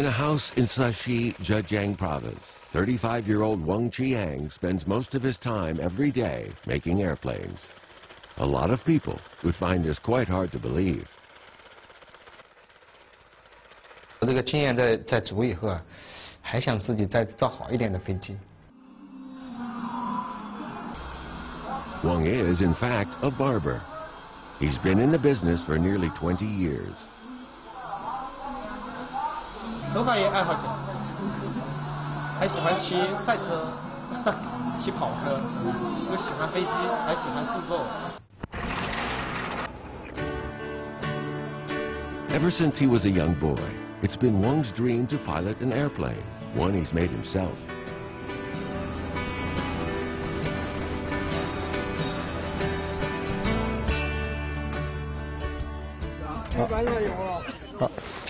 In a house in Saixi, Zhejiang Province, 35-year-old Wang Qiang spends most of his time every day making airplanes. A lot of people would find this quite hard to believe. 我这个经验在足以后啊，还想自己再造好一点的飞机。 Wang is, in fact, a barber. He's been in the business for nearly 20 years. Ever since he was a young boy, it's been Wang's dream to pilot an airplane, one he's made himself.好，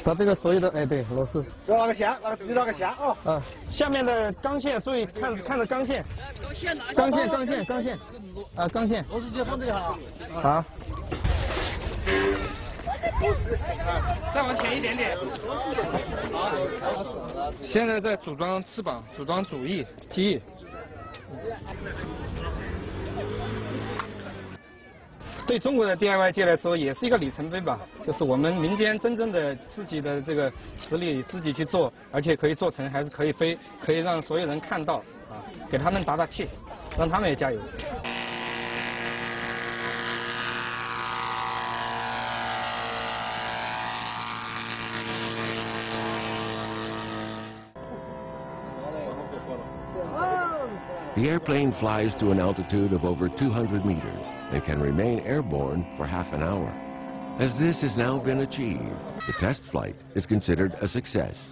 把这个手一的，哎对，螺丝，拉个弦，拉个弦，拉个弦，钢线，钢线，钢线，啊，现在在组装翅膀，组装主翼，机翼。 对中国的 DIY 界来说，也是一个里程碑吧。就是我们民间真正的自己的这个实力，自己去做，而且可以做成，还是可以飞，可以让所有人看到啊，给他们打打气，让他们也加油。The airplane flies to an altitude of over 200 meters and can remain airborne for half an hour. As this has now been achieved, the test flight is considered a success.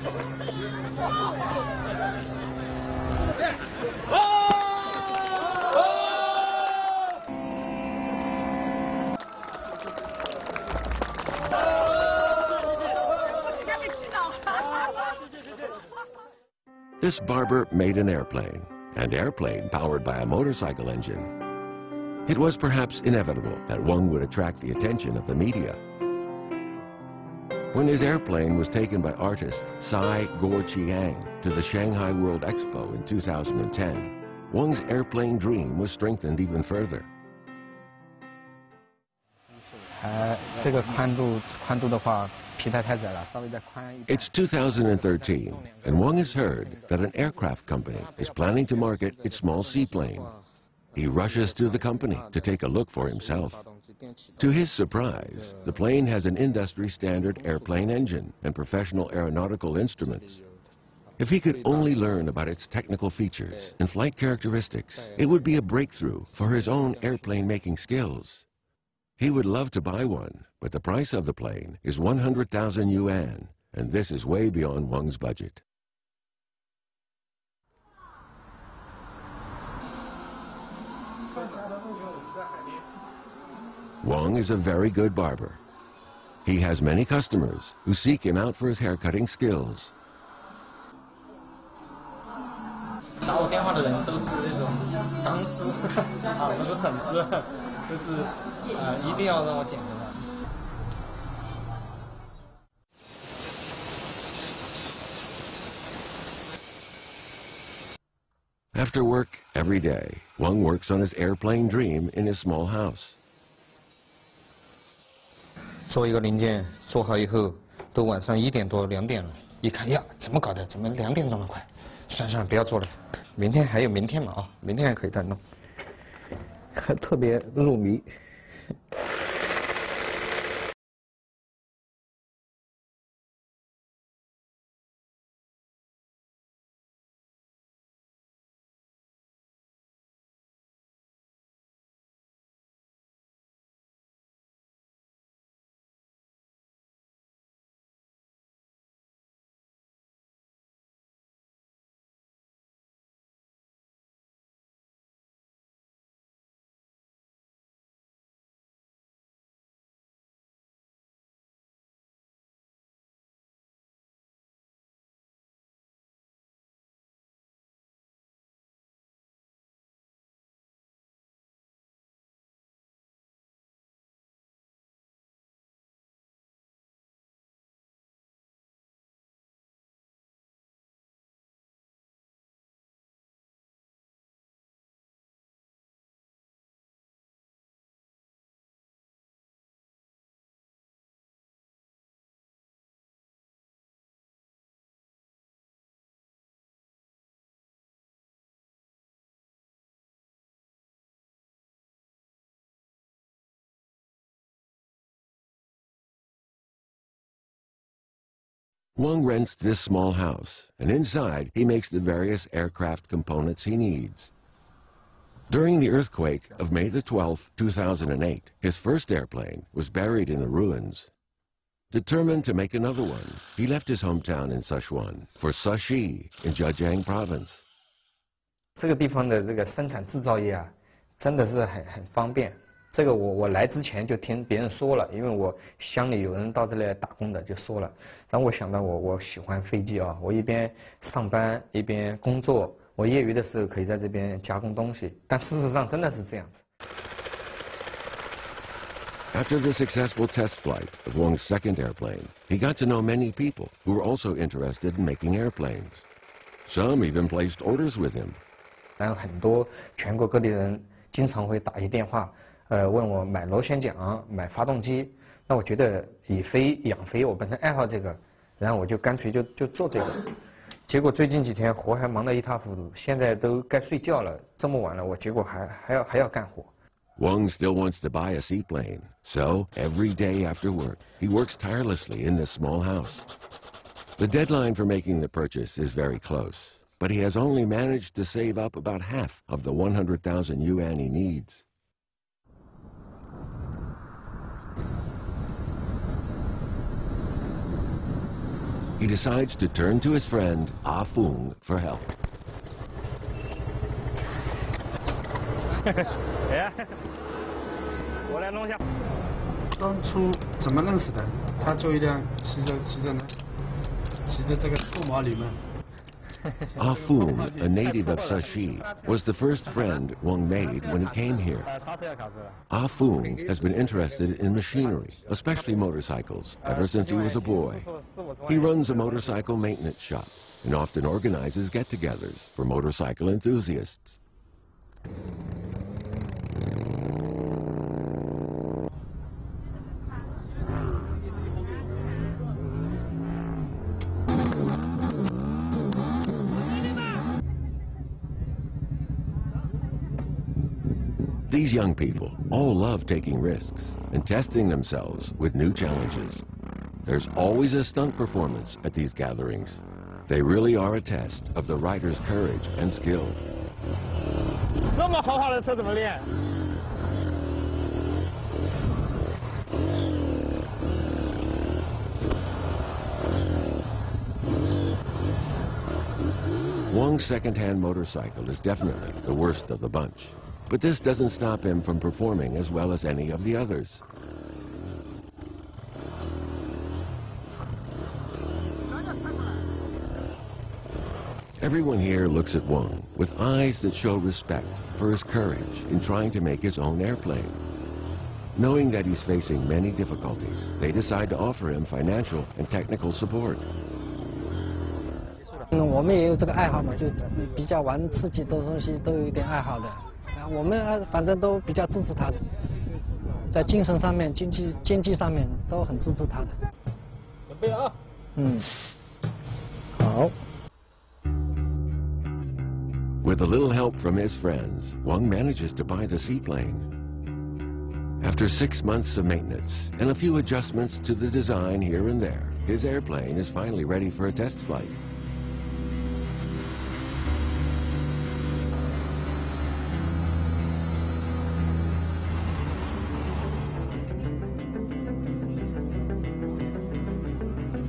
This barber made an airplane. An airplane powered by a motorcycle engine. It was perhaps inevitable that Wang would attract the attention of the media. When his airplane was taken by artist Cai Guo-Qiang to the Shanghai World Expo in 2010, Wang's airplane dream was strengthened even further. 这个宽度的话 It's 2013, and Wang has heard that an aircraft company is planning to market its small seaplane. He rushes to the company to take a look for himself. To his surprise, the plane has an industry-standard airplane engine and professional aeronautical instruments. If he could only learn about its technical features and flight characteristics, it would be a breakthrough for his own airplane-making skills. He would love to buy one, but the price of the plane is 100,000 yuan, and this is way beyond Wang's budget. Wang is a very good barber. He has many customers who seek him out for his haircutting skills. 就是一定要让我剪的。 After work every day, Wang works on his airplane dream in his small house. 做一个零件做好以后，都晚上1点多2点了，一看呀，怎么搞的？怎么2点这么快？算了，不要做了，明天还有明天嘛啊，明天还可以再弄。 还特别入迷。Wong rents this small house, and inside he makes the various aircraft components he needs. During the earthquake of May the 12th, 2008, his first airplane was buried in the ruins. Determined to make another one, he left his hometown in Sichuan for Sashi in Zhejiang Province. 这个地方的这个生产制造业啊，真的是很方便。这个我来之前就听别人说了，因为我乡里有人到这里来打工的就说了。然后我想到我喜欢飞机啊，我一边上班一边工作，我业余的时候可以在这边加工东西。但事实上真的是这样子。After the successful test flight of Wong's second airplane, he got to know many people who were also interested in making airplanes. Some even placed orders with him. 然后很多全国各地人经常会打一电话，问我买螺旋桨、买发动机。那我觉得以飞养飞，我本身爱好这个，然后我就干脆就做这个。结果最近几天活还忙得一塌糊涂，现在都该睡觉了，这么晚了，我结果还要干活。Wong still wants to buy a seaplane, so every day after work he works tirelessly in this small house. The deadline for making the purchase is very close. But he has only managed to save up about half of the 100,000 yuan he needs. He decides to turn to his friend Ah Fung for help. Yeah. 我来弄一下。当初怎么认识的？他就一辆骑着呢，骑着这个兔毛驴嘛。 Ah Fung, a native of Sashi, was the first friend Wong made when he came here. Ah Fung has been interested in machinery, especially motorcycles, ever since he was a boy. He runs a motorcycle maintenance shop and often organizes get-togethers for motorcycle enthusiasts. These young people all love taking risks and testing themselves with new challenges. There's always a stunt performance at these gatherings. They really are a test of the rider's courage and skill. 这么豪华的车怎么练？ Wong's second-hand motorcycle is definitely the worst of the bunch. But this doesn't stop him from performing as well as any of the others. Everyone here looks at Wong with eyes that show respect for his courage in trying to make his own airplane. Knowing that he's facing many difficulties, they decide to offer him financial and technical support. 我们也有这个爱好嘛，就比较玩刺激的东西，都有一点爱好的。 我们反正都比较支持他的，在精神上面、经济上面都很支持他的。准备啊！嗯，好。With a little help from his friends, Wong manages to buy the seaplane. After 6 months of maintenance and a few adjustments to the design here and there, his airplane is finally ready for a test flight.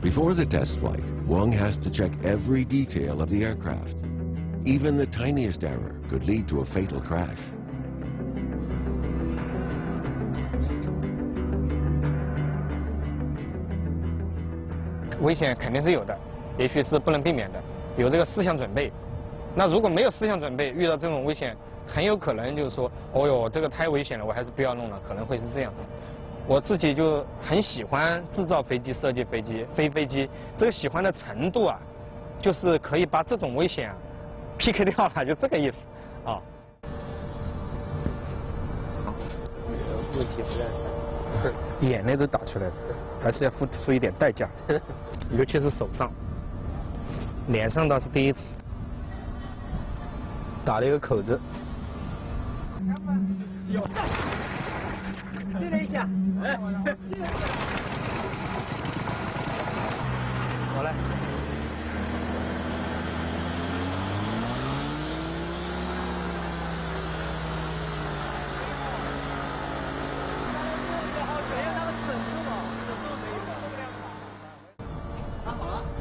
Before the test flight, Wong has to check every detail of the aircraft. Even the tiniest error could lead to a fatal crash. Danger 肯定是有的，也许是不能避免的，有这个思想准备。那如果没有思想准备，遇到这种危险，很有可能就是说，哦哟，这个太危险了，我还是不要弄了，可能会是这样子。 我自己就很喜欢制造飞机、设计飞机、飞飞机，这个喜欢的程度啊，就是可以把这种危险啊 PK 掉了，就这个意思啊。问题不在，眼泪都打出来了，还是要付出一点代价，尤其是手上、脸上倒是第一次，打了一个口子。进来一下，哎，进来一下。回来。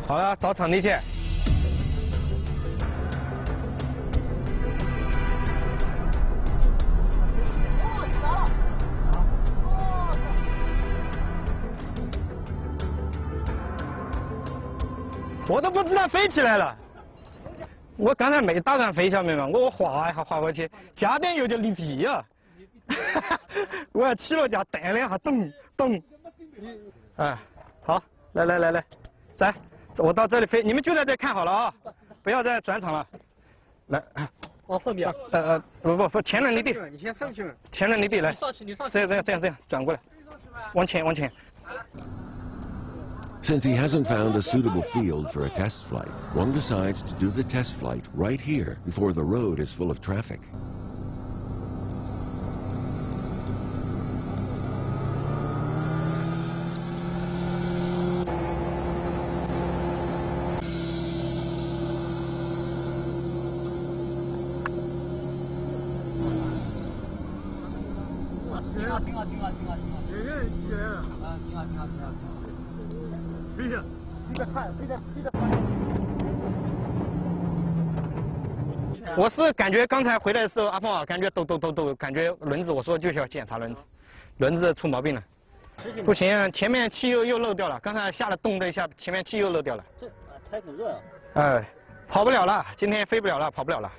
好了，找场地去。 我都不知道飞起来了，我刚才没打算飞，晓得吗？我滑一下滑过去，加点油就离地了。我起了架弹了一下，咚咚。哎，好，来，来，我到这里飞，你们就在这看好了啊，不要再转场了。来，往后面。不，前轮离地。你先上去嘛。前轮离地来。你上去。这样转过来。往前。 Since he hasn't found a suitable field for a test flight, Wang decides to do the test flight right here before the road is full of traffic.我是感觉刚才回来的时候，阿峰啊，感觉抖，感觉轮子，我说就是要检查轮子，轮子出毛病了，不行，前面汽油又漏掉了，刚才下了动了一下，前面汽油漏掉了。这太可热了。哎，跑不了了，今天飞不了了，跑不了了，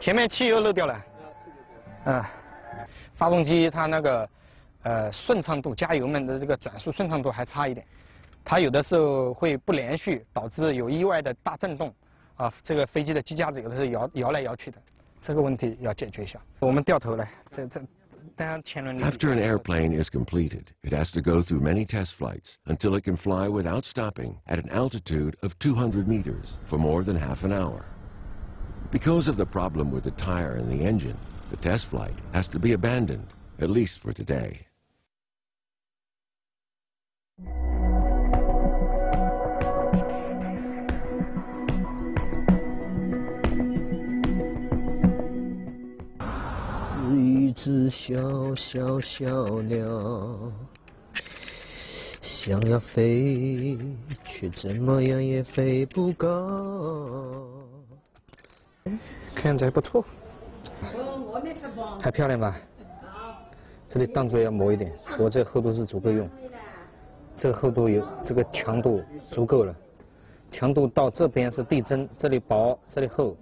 前面汽油漏掉了。嗯，发动机它那个顺畅度，加油门的这个转速顺畅度还差一点，它有的时候会不连续，导致有意外的大震动。 啊，这个飞机的机架子有的是摇来摇去的，这个问题要解决一下。我们掉头来，这，当然前轮。After an airplane is completed, it has to go through many test flights until it can fly without stopping at an altitude of 200 meters for more than half an hour. Because of the problem with the tire and the engine, the test flight has to be abandoned, at least for today. 一只小鸟，想要飞，却怎么样也飞不高。看着还不错，还漂亮吧？这里档子要磨一点，我这厚度是足够用。这个厚度有，这个强度足够了。强度到这边是递增，这里薄，这里厚，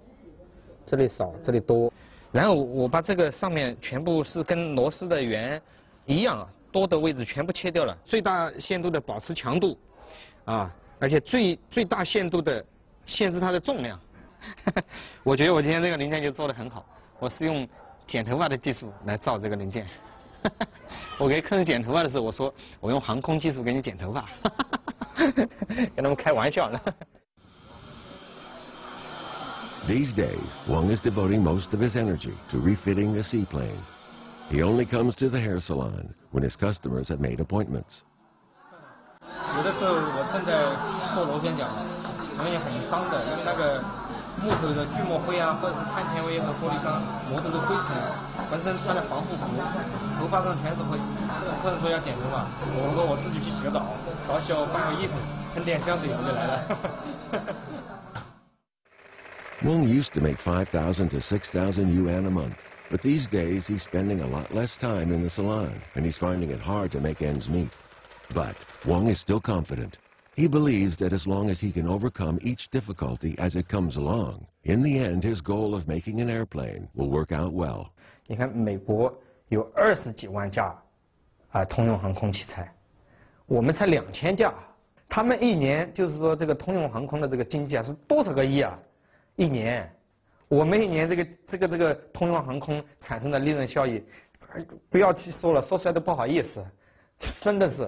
这里少，这里多。 然后我把这个上面全部是跟螺丝的圆一样啊，多的位置全部切掉了，最大限度的保持强度，啊，而且最大限度的限制它的重量。我觉得我今天这个零件就做得很好，我是用剪头发的技术来造这个零件。我给客人剪头发的时候，我说我用航空技术给你剪头发，跟他们开玩笑呢。 These days, Wang is devoting most of his energy to refitting a seaplane. He only comes to the hair salon when his customers have made appointments. 有的时候我正在做螺旋桨，容易很脏的，因为那个木头的锯末灰啊，或者是碳纤维和玻璃钢磨得都灰尘，浑身穿的防护服，头发上全是灰。客人说要剪头发，我说我自己去洗个澡，澡洗好换个衣服，喷点香水我就来了。Wong used to make 5,000 to 6,000 yuan a month, but these days he's spending a lot less time in the salon, and he's finding it hard to make ends meet. But Wong is still confident. He believes that as long as he can overcome each difficulty as it comes along, in the end his goal of making an airplane will work out well. 你看，美国有20几万架啊通用航空器材，我们才2000架，他们一年就是说这个通用航空的这个经济啊是多少个亿啊？ 一年，我们一年这个通用航空产生的利润效益，不要去说了，说出来都不好意思，真的是。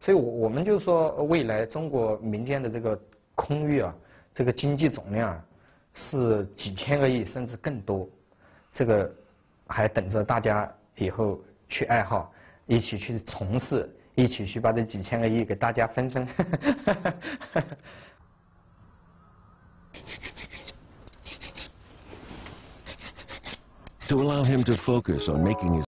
所以，我们就说，未来中国民间的这个空域啊，这个经济总量是几千个亿甚至更多，这个还等着大家以后去爱好，一起去从事，一起去把这几千个亿给大家分分。To allow him to focus on making his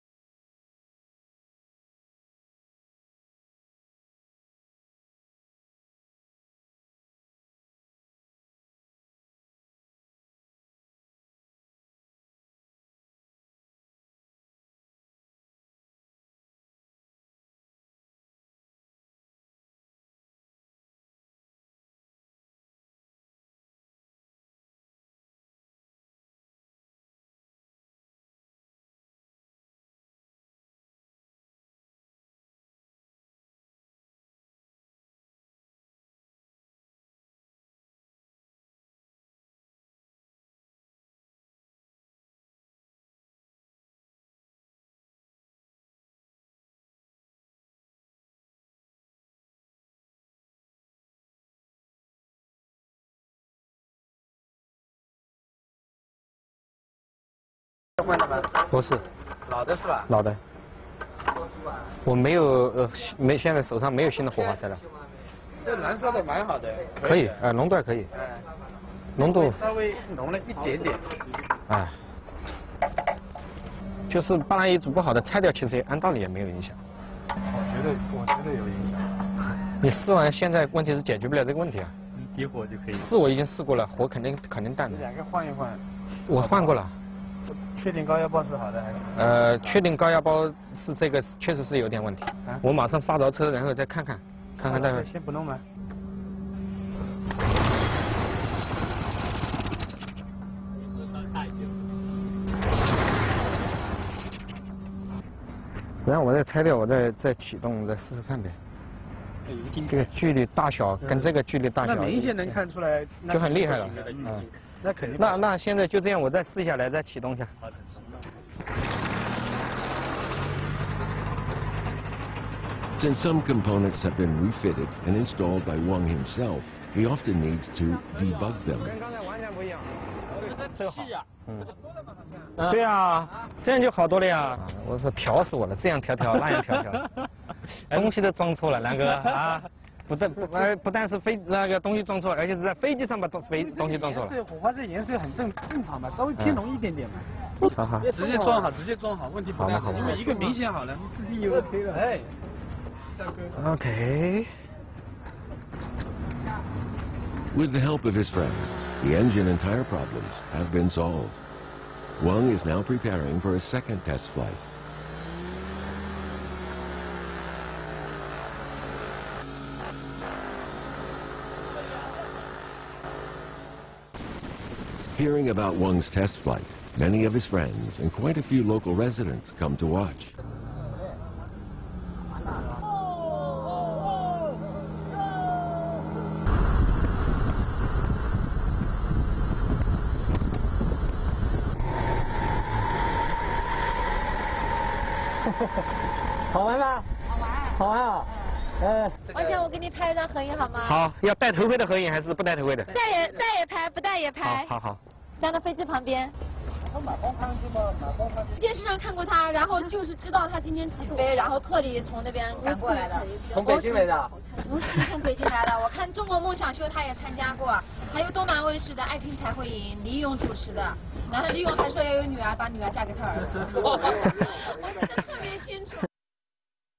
不是，老的是吧？老的。我没有没现在手上没有新的火花塞了。这燃烧的蛮好的。可以，浓度还可以。浓度稍微浓了一点点。啊，就是把它一组不好的拆掉，其实也按道理也没有影响。我觉得有影响。你试完现在问题是解决不了这个问题啊。底火就可以。试我已经试过了，火肯定淡的。两个换一换。我换过了。 确定高压包是好的还是？确定高压包是这个，确实是有点问题。啊、我马上发着车，然后再看看待会。先不弄吗？然后我再拆掉，我再启动，再试试看呗。这个距离大小跟这个距离大小，那明显能看出来，就很厉害了。嗯。 那肯定。那现在就这样，我再试下来，再启动一下。好的。Since some components have been refitted and installed by Wang himself, he often needs to debug them. 跟刚才完全不一样。这个好。嗯。对啊，这样就好多了呀。我说调死我了，这样调调，那样调调，东西都装错了，南哥啊。 不但是那个东西装错了，而且是在飞机上把东西装错了。火花塞颜色很正常嘛，稍微偏浓一点点嘛。好，直接装好，问题不大。因为一个明显好了，自己有 OK 了。哎，大哥。OK。With the help of his friends, the engine and tire problems have been solved. Wang is now preparing for a second test flight. Hearing about Wang's test flight, many of his friends and quite a few local residents come to watch.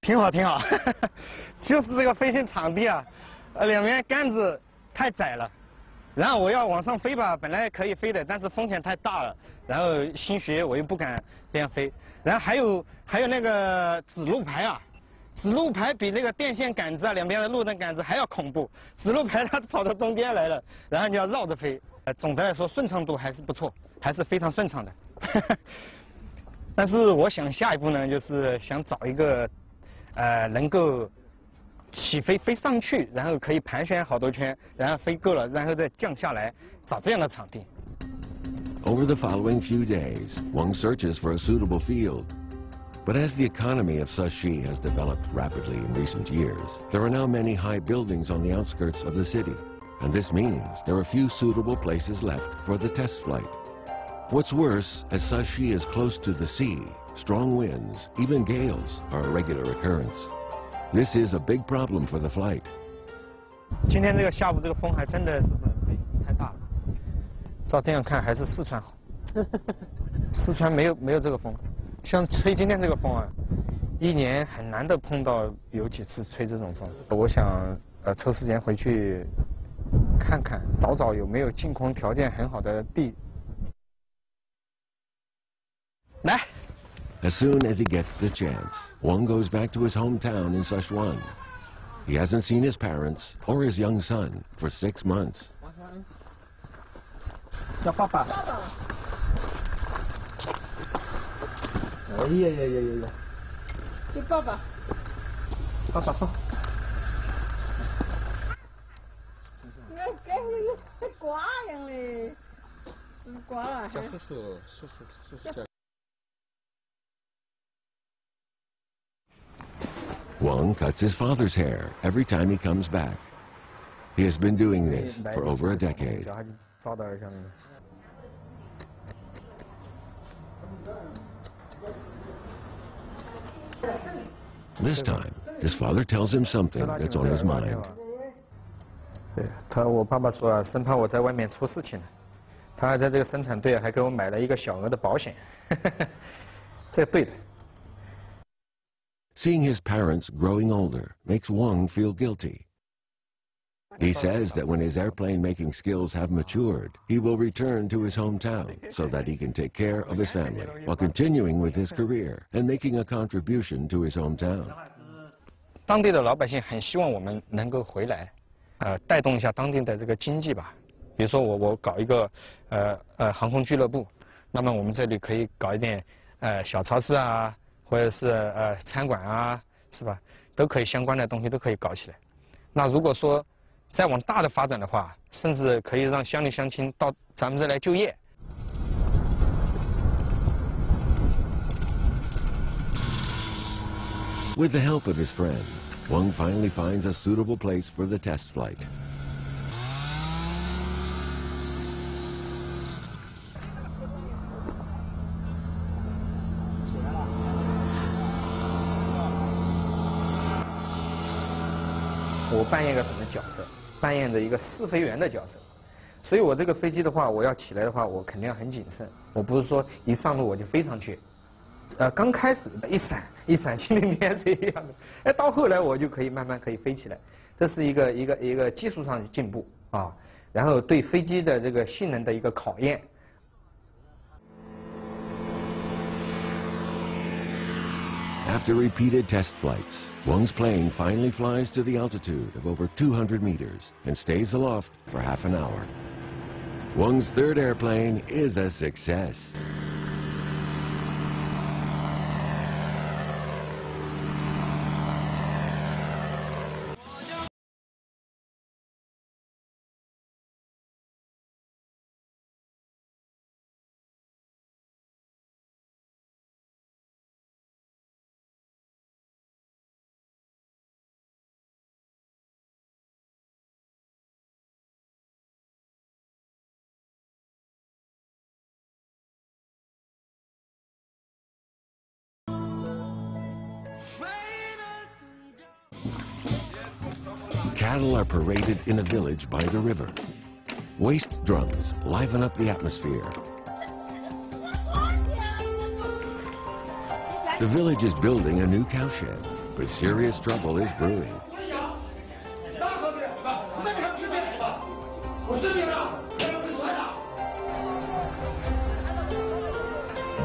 挺好，就是这个飞行场地啊，两边杆子太窄了，然后我要往上飞吧，本来可以飞的，但是风险太大了，然后新学我又不敢这样飞，然后还有那个指路牌啊，指路牌比那个电线杆子啊，两边的路灯杆子还要恐怖，指路牌它跑到中间来了，然后你要绕着飞，总的来说顺畅度还是不错，还是非常顺畅的，但是我想下一步呢，就是想找一个。 能够起飞飞上去，然后可以盘旋好多圈，然后飞够了，然后再降下来，找这样的场地。Over the following few days, Wang searches for a suitable field. But as the economy of Saixi has developed rapidly in recent years, there are now many high buildings on the outskirts of the city, and this means there are few suitable places left for the test flight. What's worse, as Saixi is close to the sea, strong winds, even gales, are a regular occurrence. This is a big problem for the flight. 今天这个下午这个风还真的是太大了，照这样看还是四川好。四川没有这个风，像吹今天这个风啊，一年很难得碰到有几次吹这种风。我想抽时间回去看看，找找有没有净空条件很好的地。来。 As soon as he gets the chance, Wang goes back to his hometown in Sichuan. He hasn't seen his parents or his young son for 6 months. Wang cuts his father's hair every time he comes back. He has been doing this for over a decade. This time, his father tells him something that's on his mind. 对，我爸爸说啊，生怕我在外面出事情了，他还在这个生产队还给我买了一个小额的保险，这对的。 Seeing his parents growing older makes Wang feel guilty. He says that when his airplane-making skills have matured, he will return to his hometown so that he can take care of his family while continuing with his career and making a contribution to his hometown. 当地的老百姓很希望我们能够回来，带动一下当地的这个经济吧。比如说我搞一个航空俱乐部，那么我们这里可以搞一点小超市啊。 或者是餐馆啊，是吧？都可以相关的东西都可以搞起来。那如果说再往大的发展的话，甚至可以让乡里乡亲到咱们这来就业。With the help of his friends, Wang finally finds a suitable place for the test flight. 我扮演一个什么角色？扮演着一个试飞员的角色，所以我这个飞机的话，我要起来的话，我肯定要很谨慎。我不是说一上路我就飞上去，刚开始一闪一闪，蜻蜓点水一样的。哎，到后来我就可以慢慢可以飞起来，这是一个技术上的进步啊，然后对飞机的这个性能的一个考验。 After repeated test flights, Wang's plane finally flies to the altitude of over 200 meters and stays aloft for half an hour. Wang's third airplane is a success. Cattle are paraded in a village by the river. Waste drums liven up the atmosphere. The village is building a new cowshed, but serious trouble is brewing.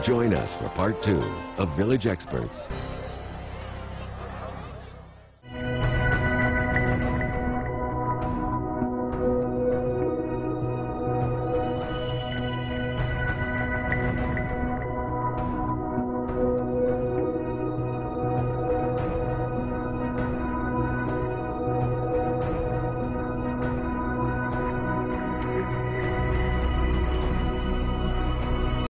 Join us for part 2 of Village Experts.